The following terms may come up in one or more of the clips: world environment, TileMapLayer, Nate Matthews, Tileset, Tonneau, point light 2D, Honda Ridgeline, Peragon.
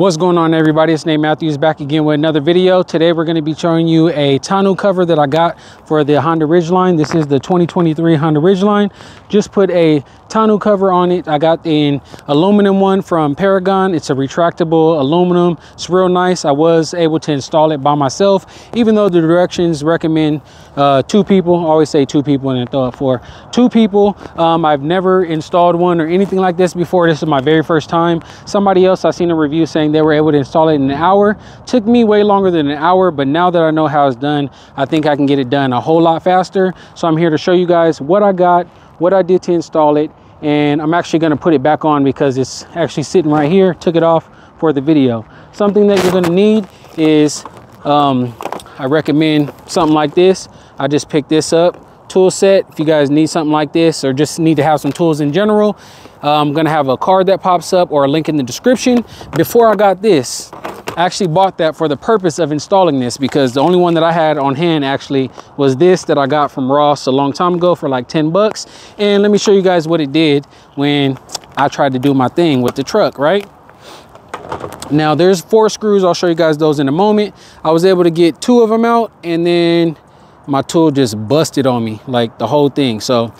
What's going on, everybody? It's Nate Matthews back again with another video. Today we're going to be showing you a tonneau cover that I got for the Honda Ridgeline. This is the 2023 Honda Ridgeline. Just put a tonneau cover on it. I got an aluminum one from Peragon. It's a retractable aluminum. It's real nice. I was able to install it by myself, even though the directions recommend two people. I always say two people and then throw it for two people. I've never installed one or anything like this before. This is my very first time. Somebody else, I seen a review saying they were able to install it in an hour. Took me way longer than an hour, but now that I know how it's done, I think I can get it done a whole lot faster. So I'm here to show you guys what I got, what I did to install it, and I'm actually going to put it back on because it's actually sitting right here. Took it off for the video. Something that you're going to need is I recommend something like this. I just picked this up. Tool set if you guys need something like this or just need to have some tools in general. I'm gonna have a card that pops up or a link in the description. Before I got this, I actually bought that for the purpose of installing this because the only one that I had on hand actually was this that I got from Ross a long time ago for like 10 bucks. And let me show you guys what it did when I tried to do my thing with the truck, right? Now there's four screws. I'll show you guys those in a moment. I was able to get two of them out and then my tool just busted on me, like the whole thing. So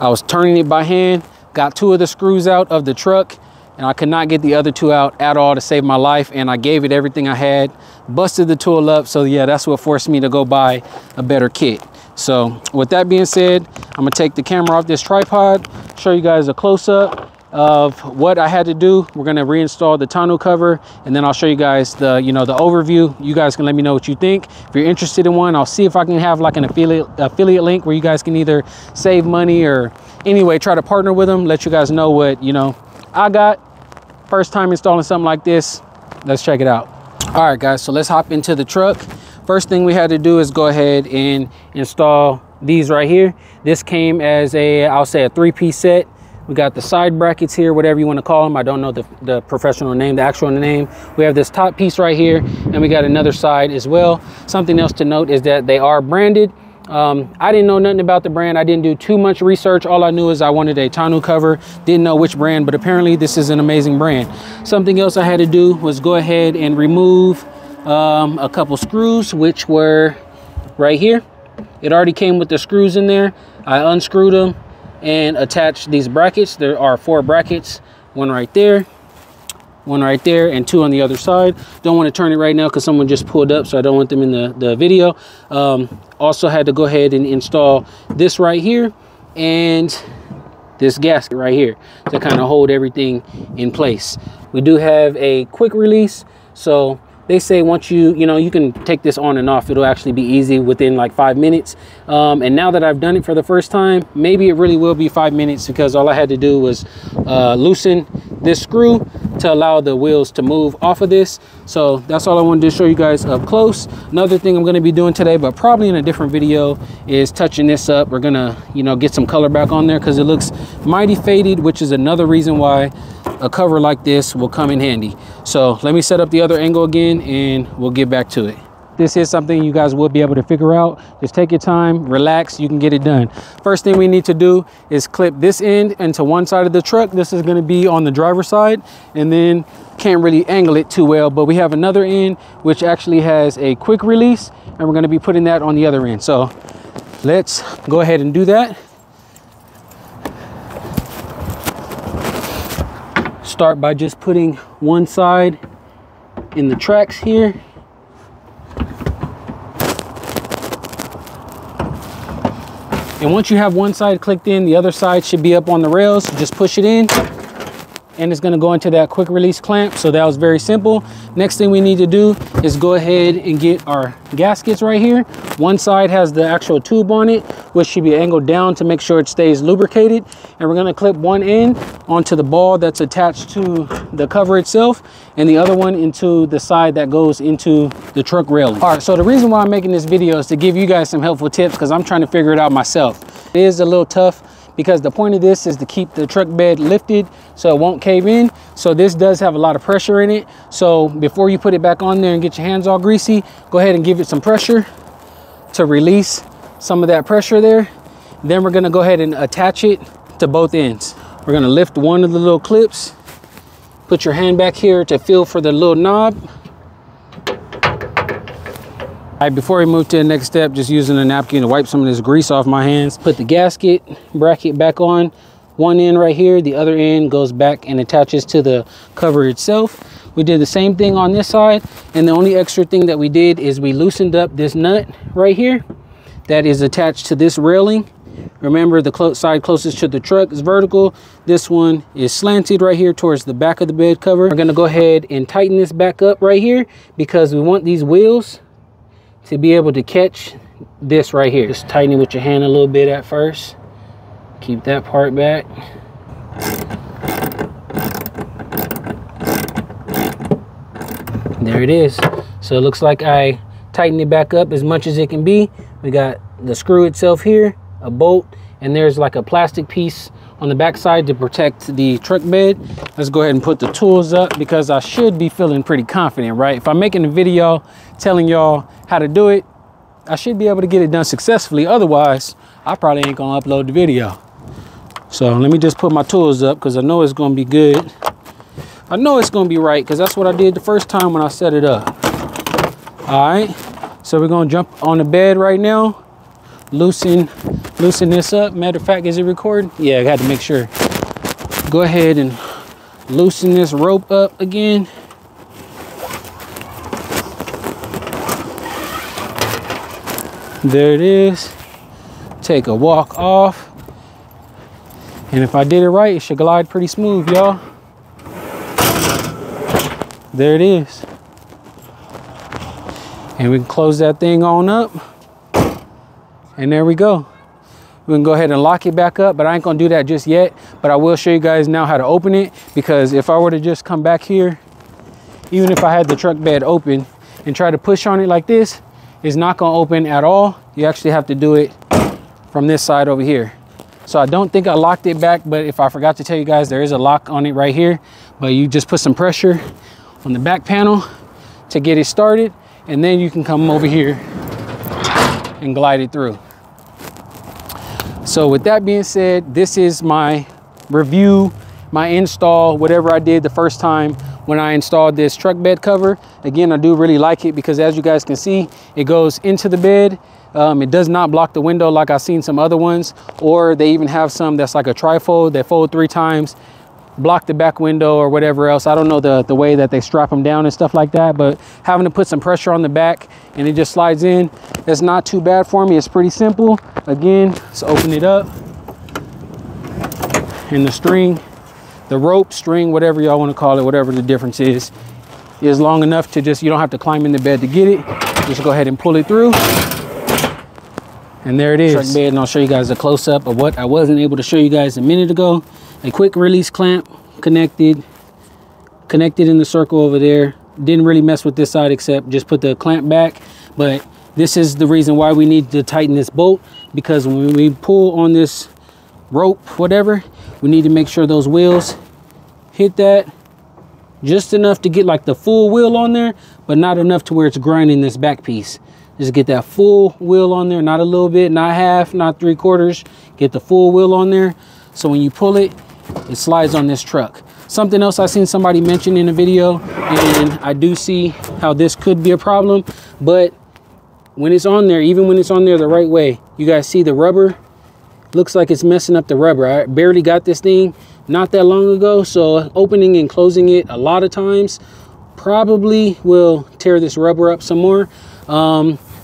I was turning it by hand, got two of the screws out of the truck, and I could not get the other two out at all to save my life. And I gave it everything I had, busted the tool up. So yeah, that's what forced me to go buy a better kit. So with that being said, I'm gonna take the camera off this tripod, show you guys a close up of what I had to do. We're gonna reinstall the tonneau cover, and then I'll show you guys the, you know, the overview. You guys can let me know what you think. If you're interested in one, I'll see if I can have like an affiliate link where you guys can either save money or anyway, try to partner with them, let you guys know what, you know, I got. First time installing something like this. Let's check it out. All right, guys, so let's hop into the truck. First thing we had to do is go ahead and install these right here. This came as a, I'll say a three-piece set. We got the side brackets here, whatever you want to call them. I don't know the professional name, the actual name. We have this top piece right here, and we got another side as well. Something else to note is that they are branded. I didn't know nothing about the brand. I didn't do too much research. All I knew is I wanted a tonneau cover. Didn't know which brand, but apparently this is an amazing brand. Something else I had to do was go ahead and remove a couple screws, which were right here. It already came with the screws in there. I unscrewed them and attach these brackets. There are four brackets, one right there, and two on the other side. Don't want to turn it right now because someone just pulled up, so I don't want them in the video. Also had to go ahead and install this right here and this gasket right here to kind of hold everything in place. We do have a quick release, so they say once you know, you can take this on and off. It'll actually be easy within like 5 minutes. And now that I've done it for the first time, maybe it really will be 5 minutes because all I had to do was loosen this screw to allow the wheels to move off of this. So that's all I wanted to show you guys up close. Another thing I'm gonna be doing today, but probably in a different video, is touching this up. We're gonna, you know, get some color back on there because it looks mighty faded, which is another reason why a cover like this will come in handy. So let me set up the other angle again and we'll get back to it. This is something you guys will be able to figure out. Just take your time, relax, you can get it done. First thing we need to do is clip this end into one side of the truck. This is going to be on the driver's side, and then can't really angle it too well, but we have another end which actually has a quick release, and we're going to be putting that on the other end. So let's go ahead and do that. Start by just putting one side in the tracks here. And once you have one side clicked in, the other side should be up on the rails. Just push it in and it's gonna go into that quick release clamp. So that was very simple. Next thing we need to do is go ahead and get our gaskets right here. One side has the actual tube on it, which should be angled down to make sure it stays lubricated. And we're gonna clip one end onto the ball that's attached to the cover itself, and the other one into the side that goes into the truck railing. All right, so the reason why I'm making this video is to give you guys some helpful tips because I'm trying to figure it out myself. It is a little tough because the point of this is to keep the truck bed lifted so it won't cave in. So this does have a lot of pressure in it. So before you put it back on there and get your hands all greasy, go ahead and give it some pressure to release some of that pressure there. Then we're gonna go ahead and attach it to both ends. We're gonna lift one of the little clips Put your hand back here to feel for the little knob. All right, before we move to the next step, just using a napkin to wipe some of this grease off my hands. Put the gasket bracket back on. One end right here, the other end goes back and attaches to the cover itself. We did the same thing on this side, and the only extra thing that we did is we loosened up this nut right here that is attached to this railing. Remember, the side closest to the truck is vertical. This one is slanted right here towards the back of the bed cover. We're gonna go ahead and tighten this back up right here because we want these wheels to be able to catch this right here. Just tighten it with your hand a little bit at first. Keep that part back. There it is. So it looks like I tightened it back up as much as it can be. We got the screw itself here, a bolt, and there's like a plastic piece on the back side to protect the truck bed. Let's go ahead and put the tools up because I should be feeling pretty confident, right? If I'm making a video telling y'all how to do it, I should be able to get it done successfully. Otherwise, I probably ain't gonna upload the video. So let me just put my tools up because I know it's gonna be good. I know it's gonna be right because that's what I did the first time when I set it up. All right, so we're gonna jump on the bed right now. Loosen this up. Matter of fact, is it recording? Yeah, I had to make sure. Go ahead and loosen this rope up again. There it is. Take a walk off. And if I did it right, it should glide pretty smooth, y'all. There it is. And we can close that thing on up. And there we go. We can go ahead and lock it back up, but I ain't gonna do that just yet. But I will show you guys now how to open it, because if I were to just come back here, even if I had the truck bed open and try to push on it like this, it's not gonna open at all. You actually have to do it from this side over here. So I don't think I locked it back, but if I forgot to tell you guys, there is a lock on it right here, but you just put some pressure on the back panel to get it started. And then you can come over here and glide it through. So with that being said, this is my review, my install, whatever I did the first time when I installed this truck bed cover. Again, I do really like it because as you guys can see, it goes into the bed. It does not block the window like I've seen some other ones, or they even have some that's like a trifold that fold three times, block the back window or whatever else. I don't know the way that they strap them down and stuff like that, but having to put some pressure on the back and it just slides in, it's not too bad for me. It's pretty simple. Again, let's open it up. And the string, the rope, string, whatever y'all want to call it, whatever the difference is long enough to just, you don't have to climb in the bed to get it. Just go ahead and pull it through. And there it is. Truck bed, and I'll show you guys a close-up of what I wasn't able to show you guys a minute ago. A quick release clamp connected in the circle over there. Didn't really mess with this side except just put the clamp back. But this is the reason why we need to tighten this bolt, because when we pull on this rope, whatever, we need to make sure those wheels hit that just enough to get like the full wheel on there, but not enough to where it's grinding this back piece. Just get that full wheel on there, not a little bit, not half, not three quarters. Get the full wheel on there. So when you pull it, it slides on this truck. Something else I seen somebody mention in a video, and I do see how this could be a problem, but when it's on there, even when it's on there the right way, you guys see the rubber? Looks like it's messing up the rubber. I barely got this thing not that long ago, so opening and closing it a lot of times probably will tear this rubber up some more.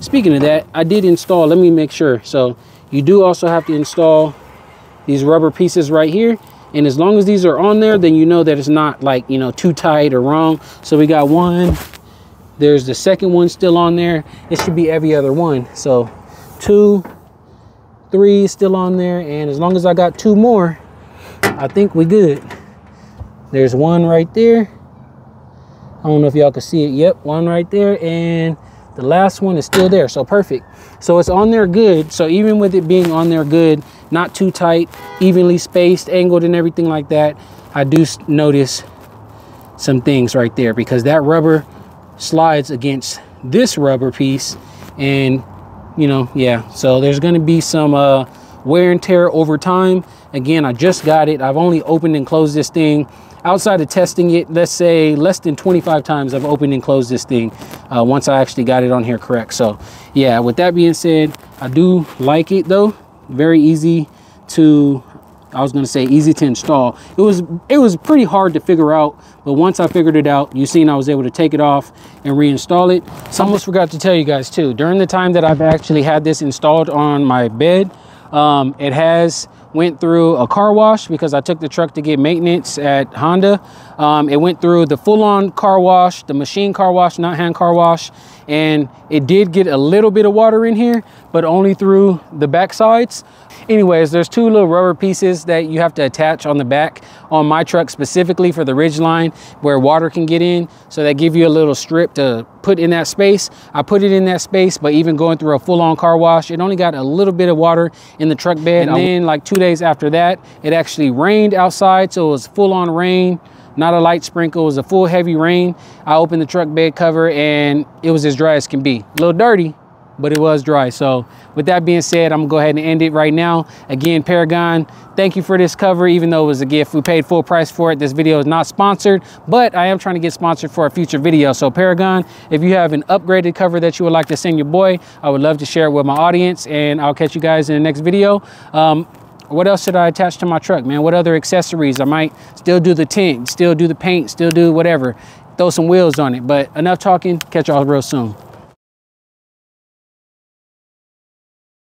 Speaking of that, I did install, let me make sure. So you do also have to install these rubber pieces right here. And as long as these are on there, then you know that it's not like, you know, too tight or wrong. So we got one, there's the second one still on there. It should be every other one. So 2, 3 still on there. And as long as I got two more, I think we good. There's one right there. I don't know if y'all can see it. Yep, one right there. And the last one is still there, so perfect. So it's on there good. So even with it being on there good, not too tight, evenly spaced, angled and everything like that, I do notice some things right there because that rubber slides against this rubber piece and, you know, yeah. So there's gonna be some wear and tear over time. Again, I just got it. I've only opened and closed this thing outside of testing it, let's say less than 25 times I've opened and closed this thing once I actually got it on here correct. So yeah, with that being said, I do like it though. Very easy to, I was gonna say easy to install. It was pretty hard to figure out, but once I figured it out, you seen I was able to take it off and reinstall it. So I almost forgot to tell you guys too, during the time that I've actually had this installed on my bed, it has went through a car wash because I took the truck to get maintenance at Honda. It went through the full-on car wash, the machine car wash, not hand car wash, and it did get a little bit of water in here, but only through the back sides. Anyways, there's two little rubber pieces that you have to attach on the back on my truck specifically for the Ridgeline where water can get in. So they give you a little strip to put in that space. I put it in that space, but even going through a full-on car wash, it only got a little bit of water in the truck bed. And then like 2 days after that, it actually rained outside. So it was full-on rain, not a light sprinkle. It was a full heavy rain. I opened the truck bed cover and it was as dry as can be. A little dirty, but it was dry. So with that being said, I'm gonna go ahead and end it right now. Again, Peragon, thank you for this cover, even though it was a gift. We paid full price for it. This video is not sponsored, but I am trying to get sponsored for a future video. So Peragon, if you have an upgraded cover that you would like to send your boy, I would love to share it with my audience, and I'll catch you guys in the next video. What else should I attach to my truck, man? What other accessories? I might still do the tint, still do the paint, still do whatever. Throw some wheels on it, but enough talking. Catch y'all real soon.